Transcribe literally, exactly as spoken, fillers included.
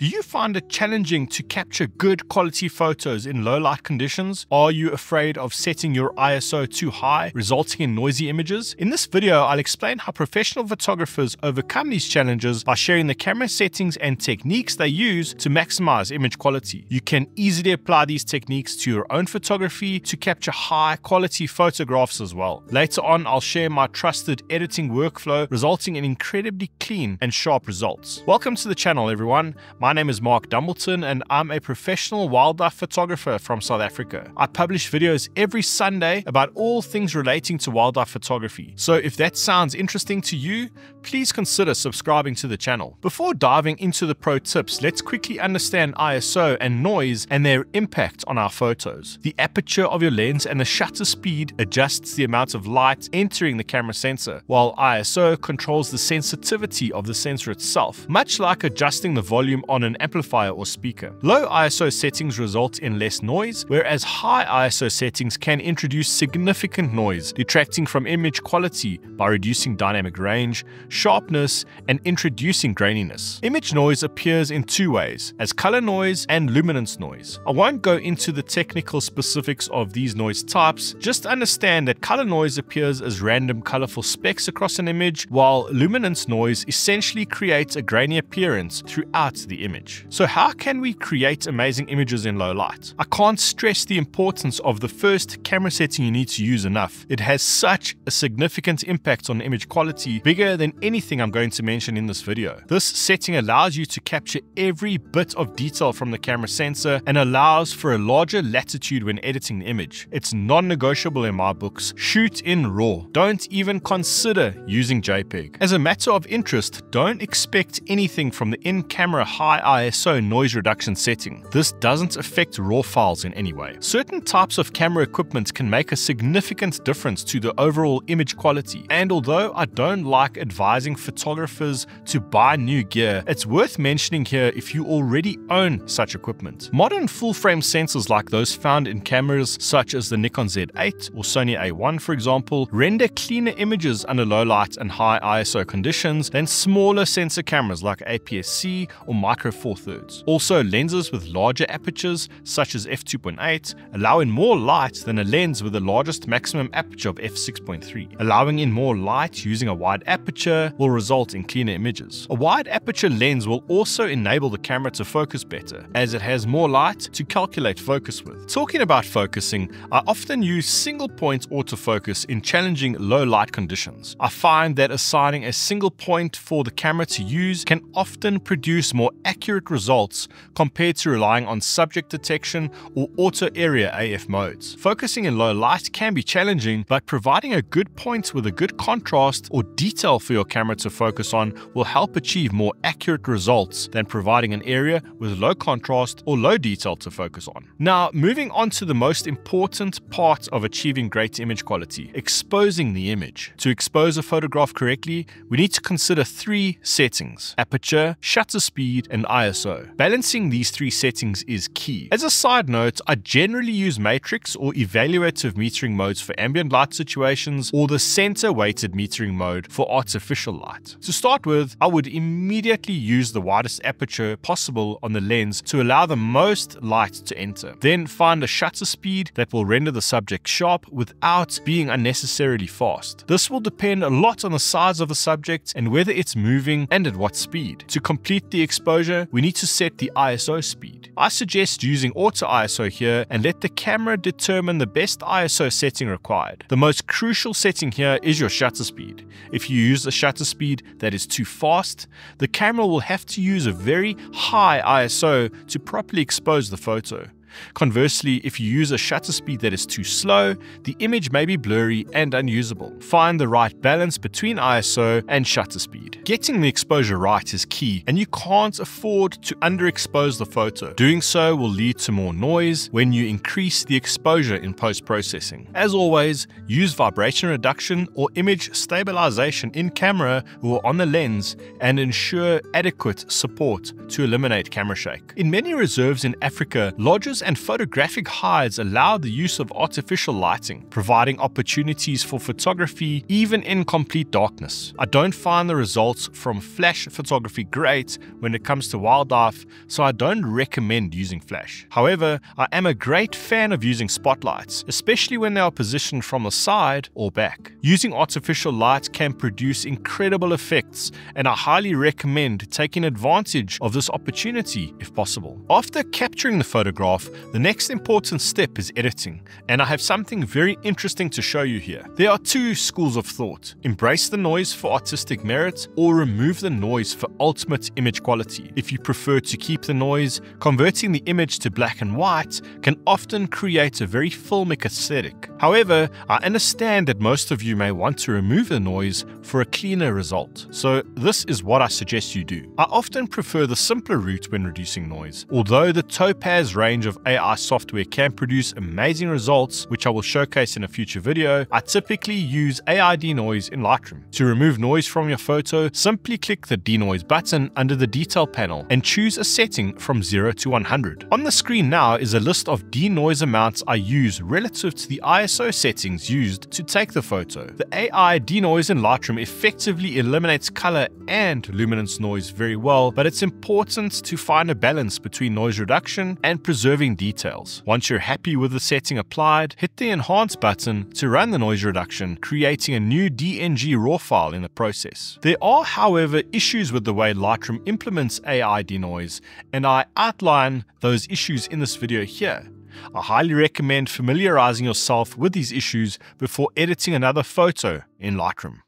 Do you find it challenging to capture good quality photos in low light conditions? Are you afraid of setting your I S O too high, resulting in noisy images? In this video, I'll explain how professional photographers overcome these challenges by sharing the camera settings and techniques they use to maximize image quality. You can easily apply these techniques to your own photography to capture high quality photographs as well. Later on, I'll share my trusted editing workflow, resulting in incredibly clean and sharp results. Welcome to the channel, everyone. My name is Mark Dumbleton and I'm a professional wildlife photographer from South Africa. I publish videos every Sunday about all things relating to wildlife photography. So if that sounds interesting to you, please consider subscribing to the channel. Before diving into the pro tips, let's quickly understand I S O and noise and their impact on our photos. The aperture of your lens and the shutter speed adjusts the amount of light entering the camera sensor, while I S O controls the sensitivity of the sensor itself, much like adjusting the volume on on an amplifier or speaker. Low I S O settings result in less noise, whereas high I S O settings can introduce significant noise, detracting from image quality by reducing dynamic range, sharpness, and introducing graininess. Image noise appears in two ways, as color noise and luminance noise. I won't go into the technical specifics of these noise types, just understand that color noise appears as random colorful specks across an image, while luminance noise essentially creates a grainy appearance throughout the image. So how can we create amazing images in low light? I can't stress the importance of the first camera setting you need to use enough. It has such a significant impact on image quality, bigger than anything I'm going to mention in this video. This setting allows you to capture every bit of detail from the camera sensor and allows for a larger latitude when editing the image. It's non-negotiable in my books. Shoot in RAW. Don't even consider using JPEG. As a matter of interest, don't expect anything from the in-camera high I S O noise reduction setting. This doesn't affect RAW files in any way. Certain types of camera equipment can make a significant difference to the overall image quality, and although I don't like advising photographers to buy new gear, it's worth mentioning here if you already own such equipment. Modern full-frame sensors like those found in cameras such as the Nikon Z eight or Sony A one, for example, render cleaner images under low light and high I S O conditions than smaller sensor cameras like A P S C or Micro four thirds. Also, lenses with larger apertures, such as f two point eight, allow in more light than a lens with the largest maximum aperture of f six point three. Allowing in more light using a wide aperture will result in cleaner images. A wide aperture lens will also enable the camera to focus better, as it has more light to calculate focus with. Talking about focusing, I often use single point autofocus in challenging low light conditions. I find that assigning a single point for the camera to use can often produce more accurate results compared to relying on subject detection or auto area A F modes. Focusing in low light can be challenging, but providing a good point with a good contrast or detail for your camera to focus on will help achieve more accurate results than providing an area with low contrast or low detail to focus on. Now, moving on to the most important part of achieving great image quality, exposing the image. To expose a photograph correctly, we need to consider three settings: aperture, shutter speed, and I S O. Balancing these three settings is key. As a side note, I generally use matrix or evaluative metering modes for ambient light situations or the center weighted metering mode for artificial light. To start with, I would immediately use the widest aperture possible on the lens to allow the most light to enter. Then find a shutter speed that will render the subject sharp without being unnecessarily fast. This will depend a lot on the size of the subject and whether it's moving and at what speed. To complete the exposure, we need to set the I S O speed. I suggest using auto I S O here and let the camera determine the best I S O setting required. The most crucial setting here is your shutter speed. If you use a shutter speed that is too fast, the camera will have to use a very high I S O to properly expose the photo. Conversely, if you use a shutter speed that is too slow, the image may be blurry and unusable. Find the right balance between I S O and shutter speed. Getting the exposure right is key, and you can't afford to underexpose the photo. Doing so will lead to more noise when you increase the exposure in post-processing. As always, use vibration reduction or image stabilization in camera or on the lens and ensure adequate support to eliminate camera shake. In many reserves in Africa, lodgers and photographic hides allow the use of artificial lighting, providing opportunities for photography even in complete darkness. I don't find the results from flash photography great when it comes to wildlife, so I don't recommend using flash. However, I am a great fan of using spotlights, especially when they are positioned from the side or back. Using artificial light can produce incredible effects, and I highly recommend taking advantage of this opportunity if possible. After capturing the photograph, the next important step is editing, and I have something very interesting to show you here. There are two schools of thought: embrace the noise for artistic merit, or remove the noise for ultimate image quality. If you prefer to keep the noise, converting the image to black and white can often create a very filmic aesthetic. However, I understand that most of you may want to remove the noise for a cleaner result, so this is what I suggest you do. I often prefer the simpler route when reducing noise, although the Topaz range of A I software can produce amazing results, which I will showcase in a future video. I typically use A I denoise in Lightroom. To remove noise from your photo, simply click the denoise button under the detail panel and choose a setting from zero to one hundred. On the screen now is a list of denoise amounts I use relative to the I S O settings used to take the photo. The A I denoise in Lightroom effectively eliminates color and luminance noise very well, but it's important to find a balance between noise reduction and preserving details. Once you're happy with the setting applied, hit the Enhance button to run the noise reduction, creating a new D N G raw file in the process. There are, however, issues with the way Lightroom implements A I denoise, and I outline those issues in this video here. I highly recommend familiarizing yourself with these issues before editing another photo in Lightroom.